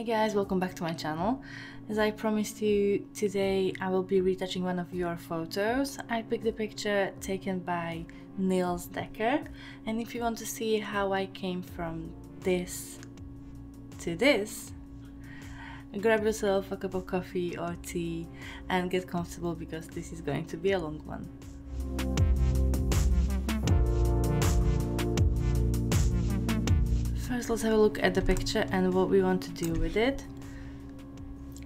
Hey guys, welcome back to my channel. As I promised you, today I will be retouching one of your photos. I picked a picture taken by Nils Decker, and if you want to see how I came from this to this, grab yourself a cup of coffee or tea and get comfortable because this is going to be a long one. First, let's have a look at the picture and what we want to do with it.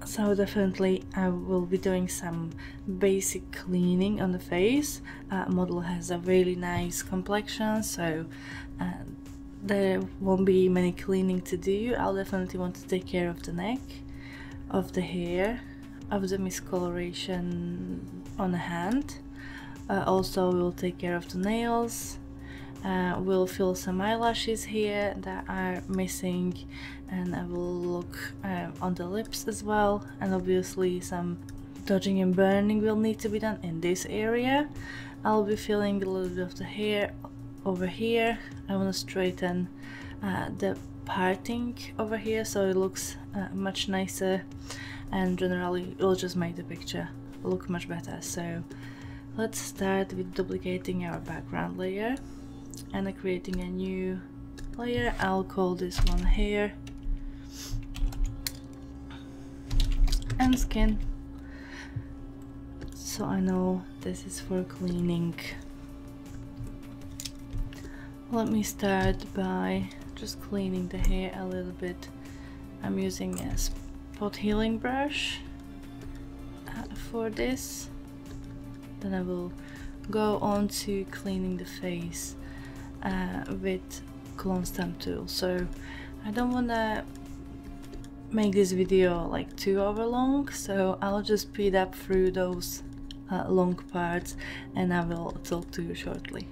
So definitely I will be doing some basic cleaning on the face. Model has a really nice complexion, so there won't be many cleaning to do. I'll definitely want to take care of the neck, of the hair, of the miscoloration on the hand. Also we'll take care of the nails. We'll fill some eyelashes here that are missing, and I will look on the lips as well, and obviously some dodging and burning will need to be done in this area. I'll be filling a little bit of the hair over here. I want to straighten the parting over here so it looks much nicer, and generally it'll just make the picture look much better. So let's start with duplicating our background layer and creating a new layer. I'll call this one hair and skin, so I know this is for cleaning. Let me start by just cleaning the hair a little bit. I'm using a spot healing brush for this. Then I will go on to cleaning the face with clone stamp tool. So I don't want to make this video like 2 hours long, so I'll just speed up through those long parts, and I will talk to you shortly.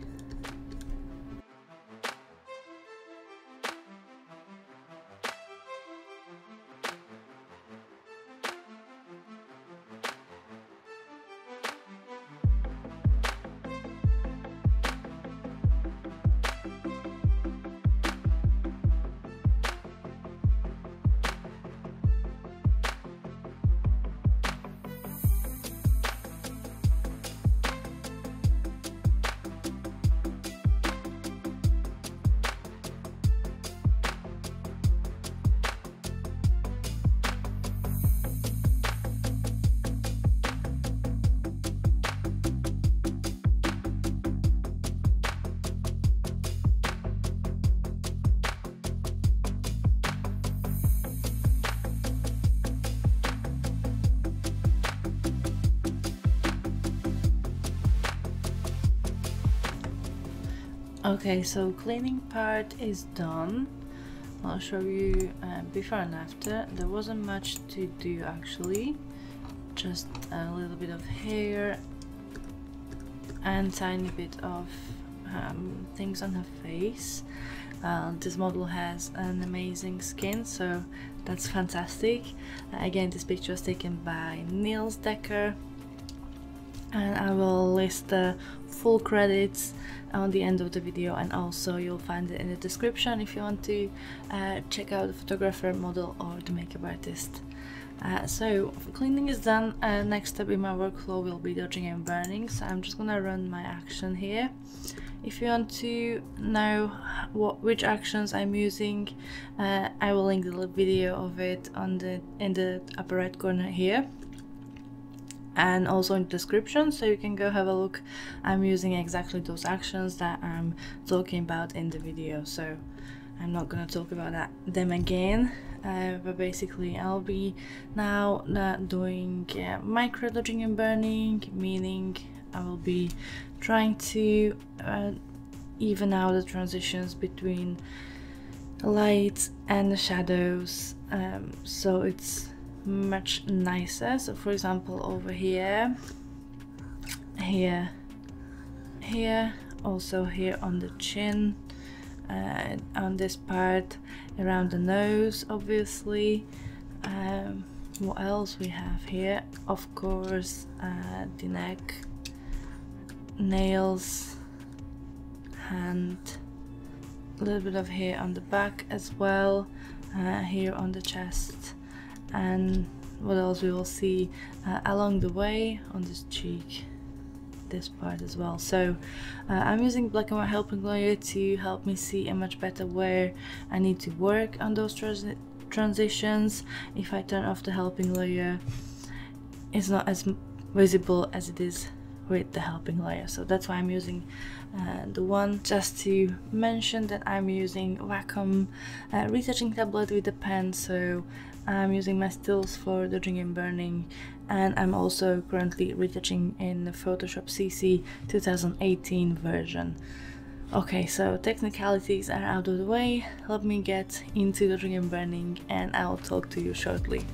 Okay, so cleaning part is done. I'll show you before and after. There wasn't much to do actually, just a little bit of hair and tiny bit of things on her face. This model has an amazing skin, so that's fantastic. Again, this picture was taken by Nils Decker, and I will list the full credits on the end of the video, and also you'll find it in the description if you want to check out the photographer, model or the makeup artist. So cleaning is done. Next step in my workflow will be dodging and burning, so I'm just gonna run my action here. If you want to know which actions I'm using, I will link the video of it in the upper right corner here, and also in the description, so you can go have a look. I'm using exactly those actions that I'm talking about in the video, so I'm not gonna talk about them again. But basically I'll be now doing micro dodging and burning, meaning I will be trying to even out the transitions between lights and the shadows, so it's much nicer. So for example, over here, here, also here on the chin, on this part around the nose obviously. What else we have here? Of course the neck, nails, hand, a little bit of hair on the back as well. here on the chest, and what else we will see along the way on this cheek, this part as well. So I'm using black and white helping layer to help me see a much better where I need to work on those transitions. If I turn off the helping layer, it's not as visible as it is with the helping layer, so that's why I'm using the one. Just to mention that I'm using Wacom retouching tablet with a pen, so I'm using my stills for dodging and burning, and I'm also currently retouching in the Photoshop CC 2018 version. Okay, so technicalities are out of the way, let me get into dodging and burning and I'll talk to you shortly.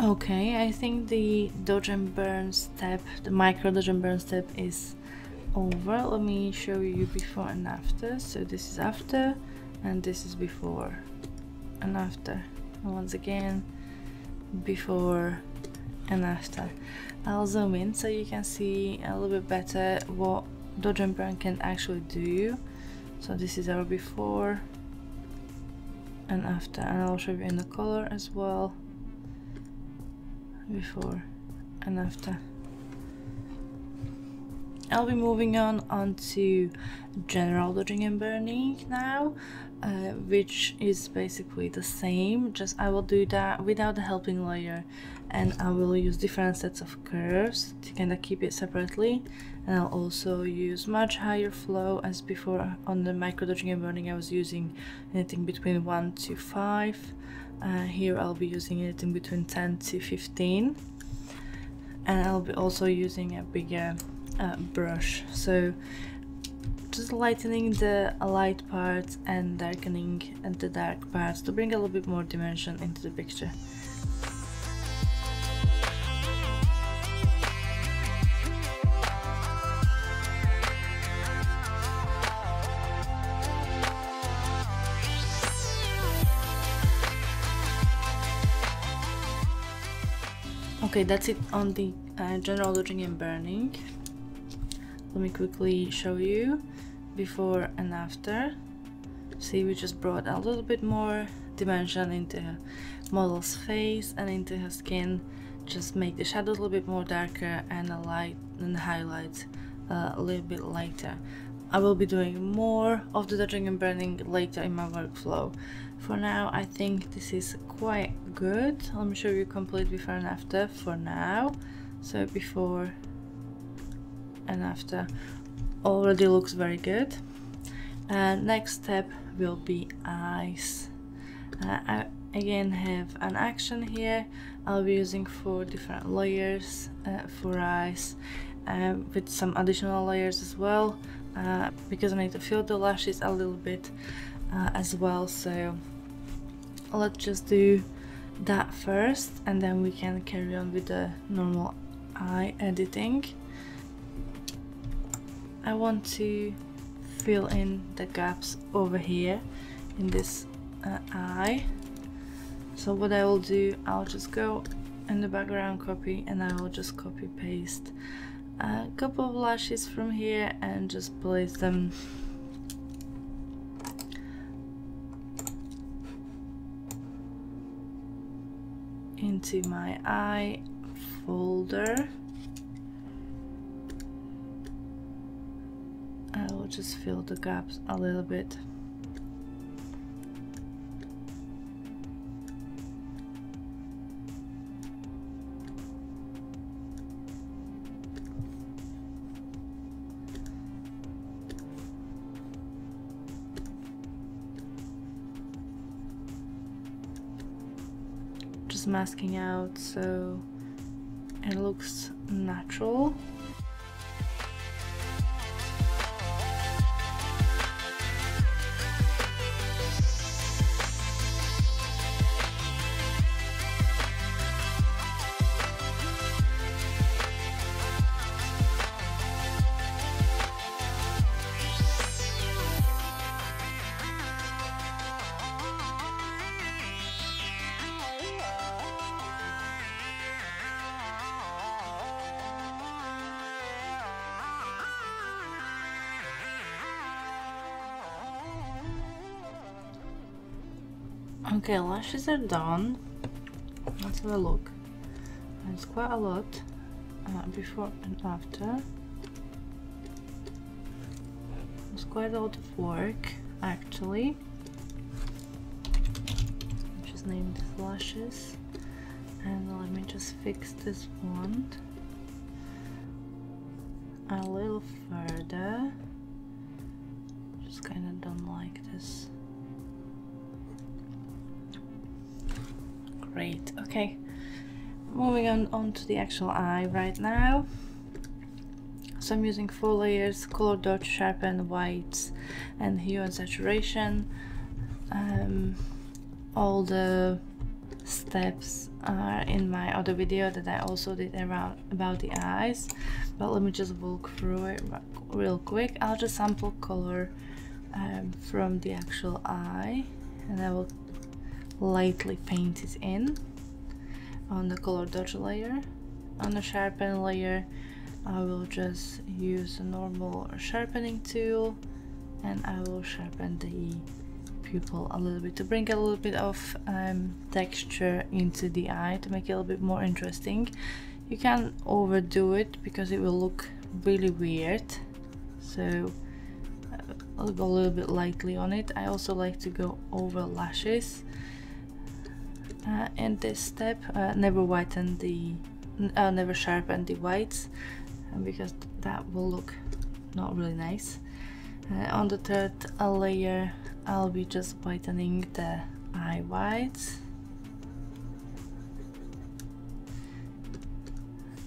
Okay, I think the dodge and burn step, the micro dodge and burn step is over. Let me show you before and after. So this is after and this is before and after, and once again before and after. I'll zoom in so you can see a little bit better what dodge and burn can actually do. So this is our before and after, and I'll show you in the color as well. Before and after. I'll be moving on to general dodging and burning now, which is basically the same, just I will do that without the helping layer, and I will use different sets of curves to kind of keep it separately, and I'll also use much higher flow as before. On the micro dodging and burning I was using anything between 1 to 5. Here I'll be using anything between 10 to 15, and I'll be also using a bigger brush, so just lightening the light parts and darkening the dark parts to bring a little bit more dimension into the picture. Okay, that's it on the general dodging and burning. Let me quickly show you before and after. See, we just brought a little bit more dimension into her model's face and into her skin. Just make the shadow a little bit more darker and the light and the highlights a little bit lighter. I will be doing more of the dodging and burning later in my workflow. For now, I think this is quite good. Let me show you complete before and after for now. So before and after already looks very good. Next step will be eyes. I again have an action here. I'll be using 4 different layers for eyes, with some additional layers as well. Because I need to fill the lashes a little bit as well, so let's just do that first, and then we can carry on with the normal eye editing. I want to fill in the gaps over here in this eye. So what I will do, I'll just go in the background copy and I will just copy paste a couple of lashes from here and just place them into my eye folder. I will just fill the gaps a little bit. Just masking out so it looks natural. Okay, lashes are done. Let's have a look. It's quite a lot before and after. It's quite a lot of work actually. I'll just name these lashes and let me just fix this one a little further. Just kind of don't like this. Great, okay, moving on to the actual eye right now. So I'm using 4 layers: color, dot, sharpen, whites, and hue and saturation. All the steps are in my other video that I also did around about the eyes, but let me just walk through it real quick. I'll just sample color from the actual eye, and I will lightly paint it in on the color dodge layer. On the sharpen layer I will just use a normal sharpening tool and I will sharpen the pupil a little bit to bring a little bit of texture into the eye to make it a little bit more interesting. You can't overdo it because it will look really weird, so I'll go a little bit lightly on it. I also like to go over lashes. In this step, never sharpen the whites because that will look not really nice. On the third layer, I'll be just whitening the eye whites.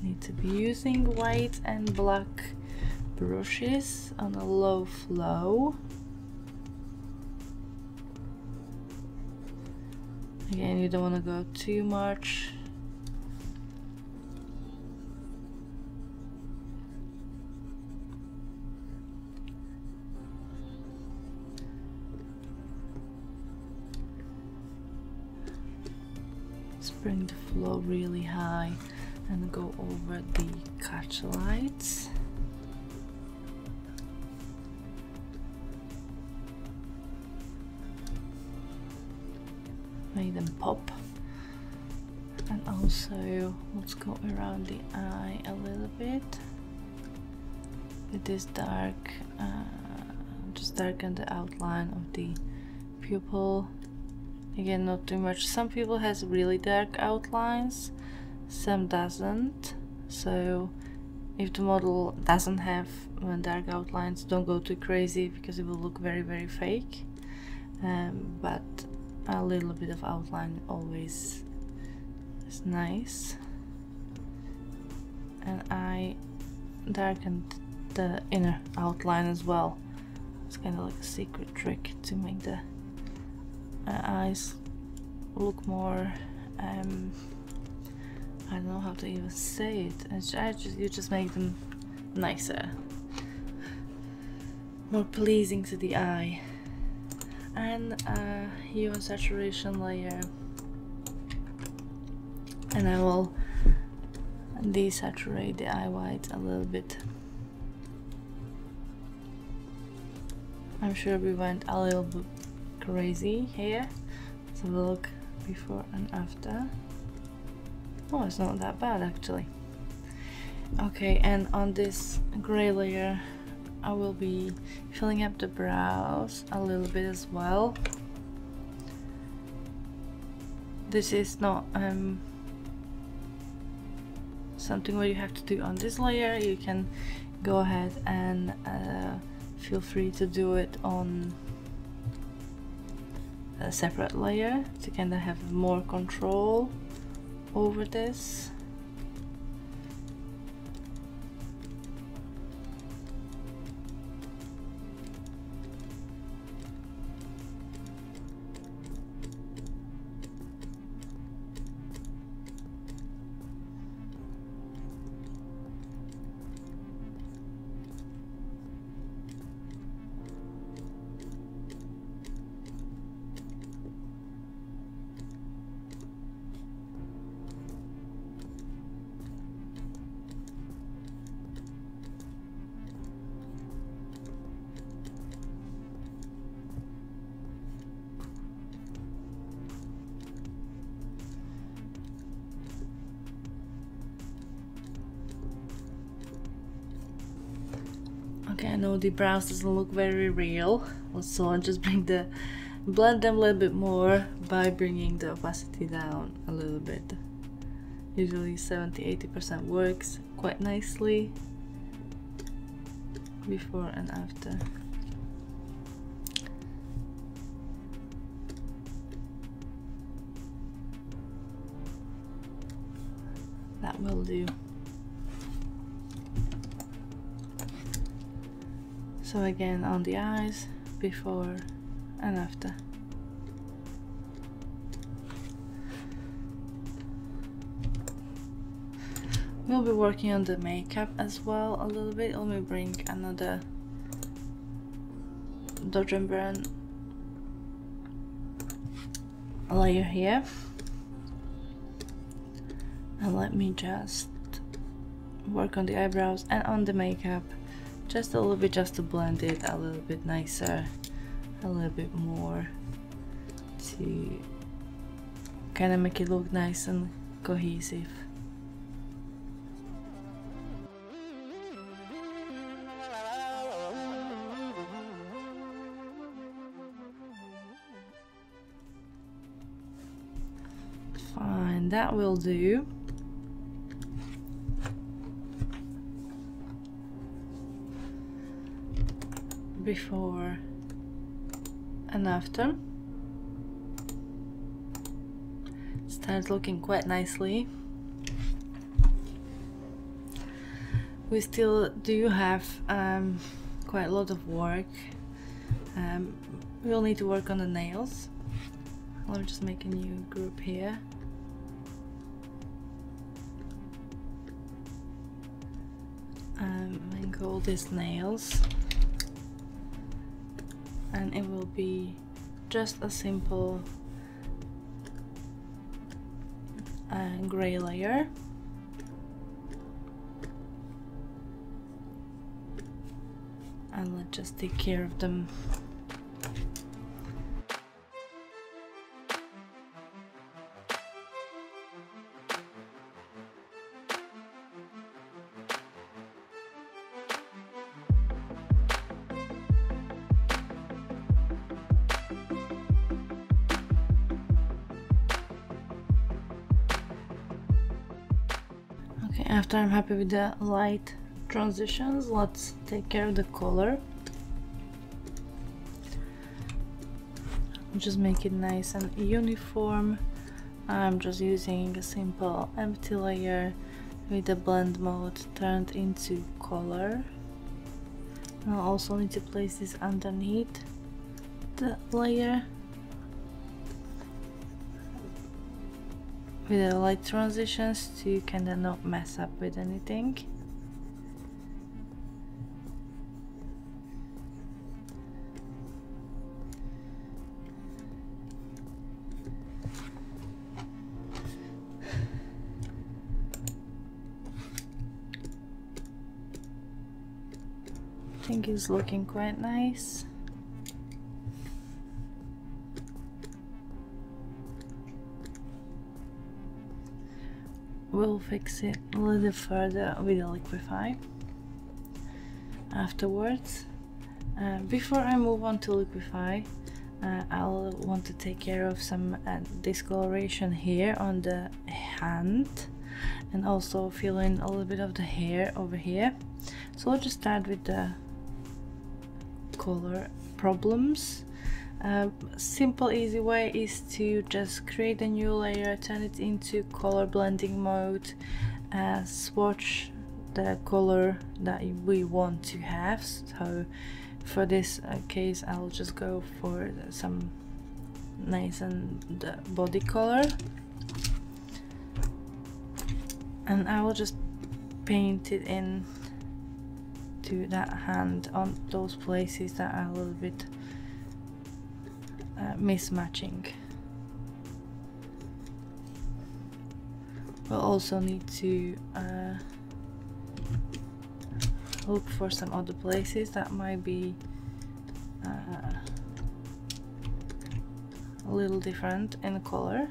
Need to be using white and black brushes on a low flow. Again, you don't want to go too much. Just bring the flow really high and go over the catch lights. Make them pop. And also let's go around the eye a little bit with this dark, just darken the outline of the pupil. Again, not too much. Some people has really dark outlines, some doesn't, so if the model doesn't have dark outlines, don't go too crazy because it will look very, very fake. But a little bit of outline always is nice. And I darkened the inner outline as well. It's kind of like a secret trick to make the eyes look more I don't know how to even say it. You just make them nicer, more pleasing to the eye. And hue and saturation layer, and I will desaturate the eye white a little bit. I'm sure we went a little bit crazy here. Let's have a look before and after. Oh, it's not that bad actually. Okay, and on this gray layer I will be filling up the brows a little bit as well. This is not something what you have to do on this layer. You can go ahead and feel free to do it on a separate layer to kind of have more control over this. I know the brows doesn't look very real, so I'll just blend them a little bit more by bringing the opacity down a little bit. Usually 70–80% works quite nicely before and after. That will do. So again on the eyes, before and after. We'll be working on the makeup as well a little bit. Let me bring another Dodge and Burn layer here. And let me just work on the eyebrows and on the makeup. Just a little bit, just to blend it a little bit nicer, a little bit more, to kind of make it look nice and cohesive. Fine, that will do. Before and after. Starts looking quite nicely. We still do have quite a lot of work. We'll need to work on the nails. Let me just make a new group here. And call this nails. And it will be just a simple gray layer. And let's just take care of them. After I'm happy with the light transitions, let's take care of the color. Just make it nice and uniform. I'm just using a simple empty layer with the blend mode turned into color. And I'll also need to place this underneath the layer. with the light transitions, so you can not mess up with anything. I think it's looking quite nice. We'll fix it a little further with the liquify afterwards. Before I move on to liquify, I'll want to take care of some discoloration here on the hand, and also fill in a little bit of the hair over here. So I'll just start with the color problems. Simple easy way is to just create a new layer, turn it into color blending mode, swatch the color that we want to have. So for this case I'll just go for some nice and the body color, and I will just paint it in to that hand on those places that are a little bit mismatching. We'll also need to look for some other places that might be a little different in color.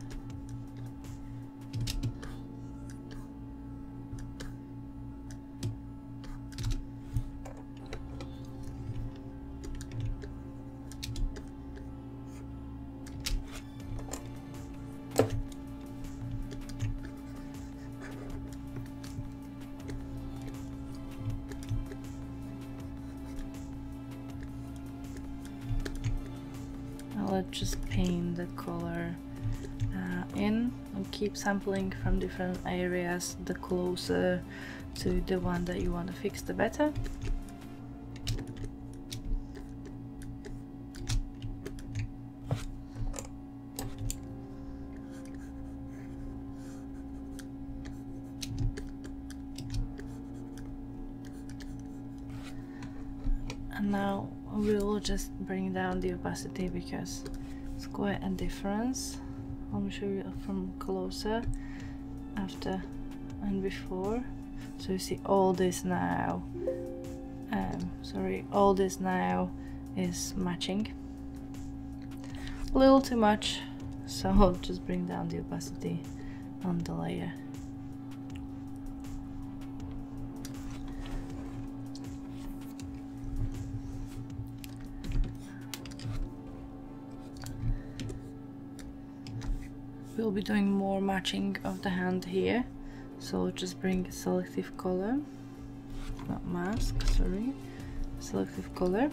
Let's just paint the color in and keep sampling from different areas. The closer to the one that you want to fix, the better. And now we'll just bring down the opacity because it's quite a difference. I'll show you from closer after and before. So you see all this now. Sorry, all this now is matching. A little too much, so I'll just bring down the opacity on the layer. We'll be doing more matching of the hand here, so just bring selective color, not mask, sorry, selective color,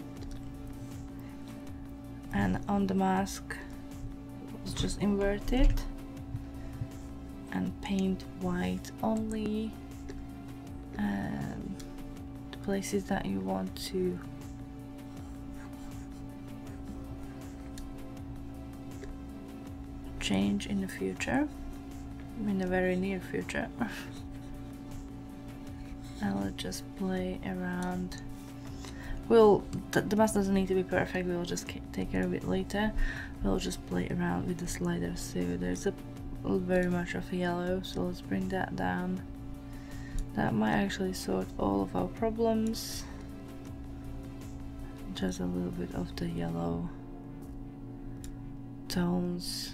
and on the mask just invert it and paint white only the places that you want to change in the future, in the very near future. I'll just play around. Well, the mask doesn't need to be perfect, we'll just take care of it later. We'll just play around with the sliders. So there's a very much of yellow, so let's bring that down. That might actually sort all of our problems. Just a little bit of the yellow tones.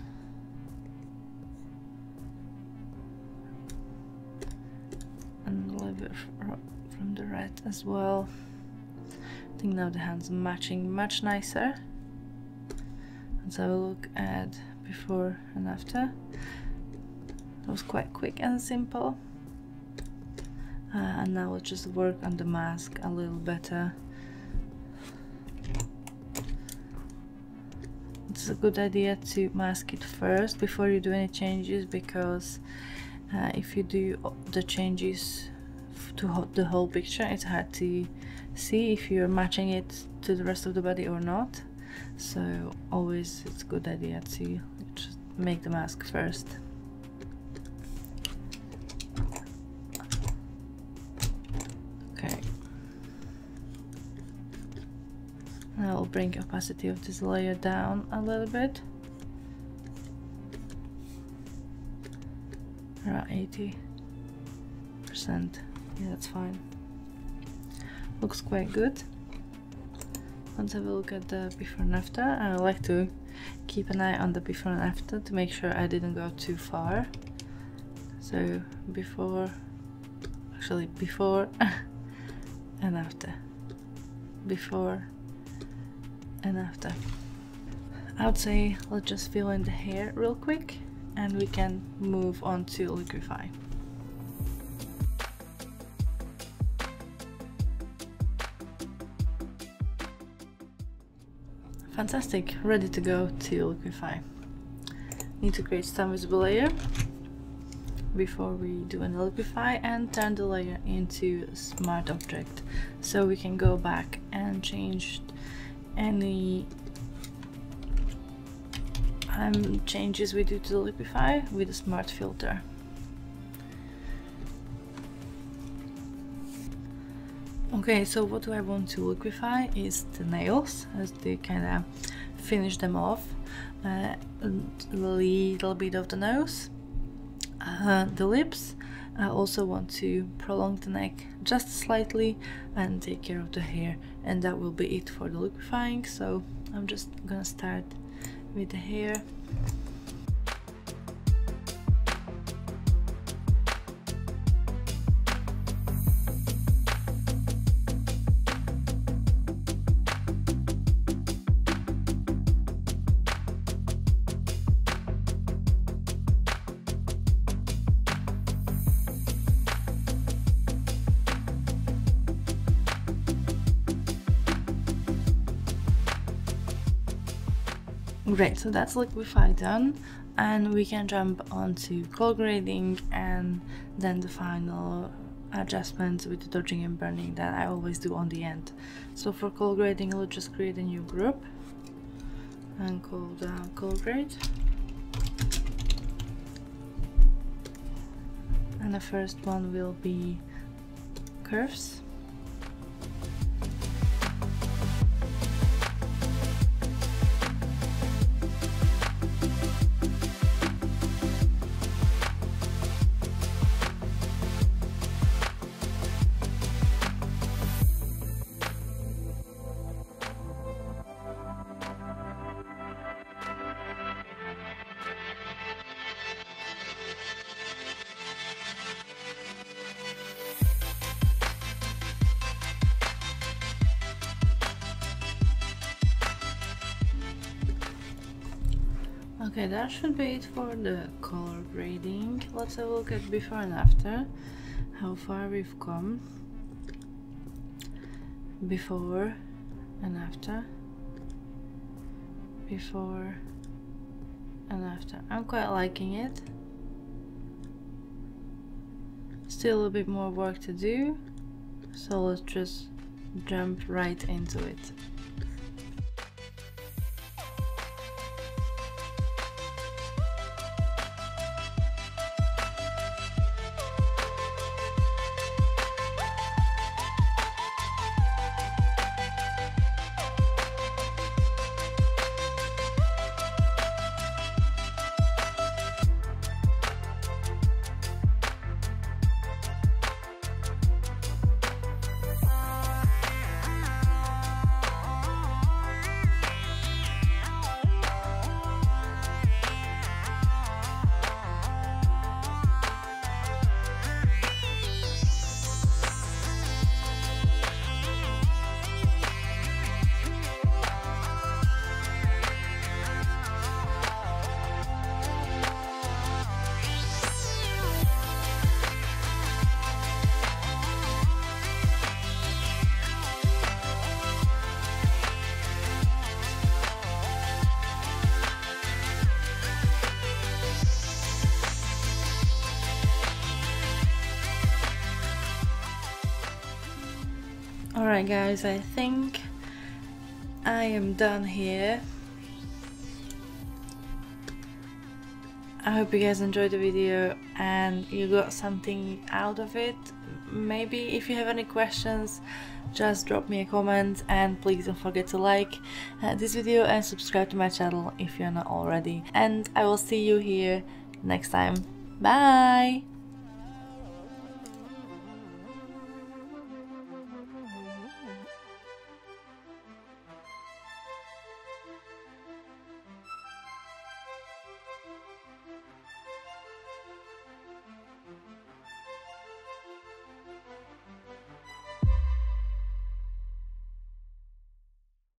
From the red as well. I think now the hands are matching much nicer. Let's have a look at before and after. It was quite quick and simple. And now we'll just work on the mask a little better. It's a good idea to mask it first before you do any changes, because if you do the changes to the whole picture, it's hard to see if you're matching it to the rest of the body or not. So always it's a good idea to just make the mask first. I'll bring opacity of this layer down a little bit. Around 80%. Yeah, that's fine. Looks quite good. Let's have a look at the before and after. I like to keep an eye on the before and after to make sure I didn't go too far. So before and after. Before and after. I would say let's just fill in the hair real quick and we can move on to liquify. Fantastic, ready to go to liquify. Need to create some visible layer before we do an liquify and turn the layer into a smart object, so we can go back and change any changes we do to the liquify with a smart filter. Okay, so what do I want to liquify is the nails, as they kind of finish them off, a little bit of the nose, the lips. I also want to prolong the neck just slightly and take care of the hair, and that will be it for the liquifying. So I'm just gonna start with the hair. Great, so that's liquify done, and we can jump onto color grading and then the final adjustments with the dodging and burning that I always do on the end. So for color grading, we'll just create a new group and call the color grade. And the first one will be curves. Okay, that should be it for the color grading. Let's have a look at before and after, how far we've come. Before and after. Before and after. I'm quite liking it. Still a bit more work to do, so let's just jump right into it. Alright guys, I think I am done here. I hope you guys enjoyed the video and you got something out of it. maybe if you have any questions, just drop me a comment, and please don't forget to like this video and subscribe to my channel if you're not already. And I will see you here next time. Bye!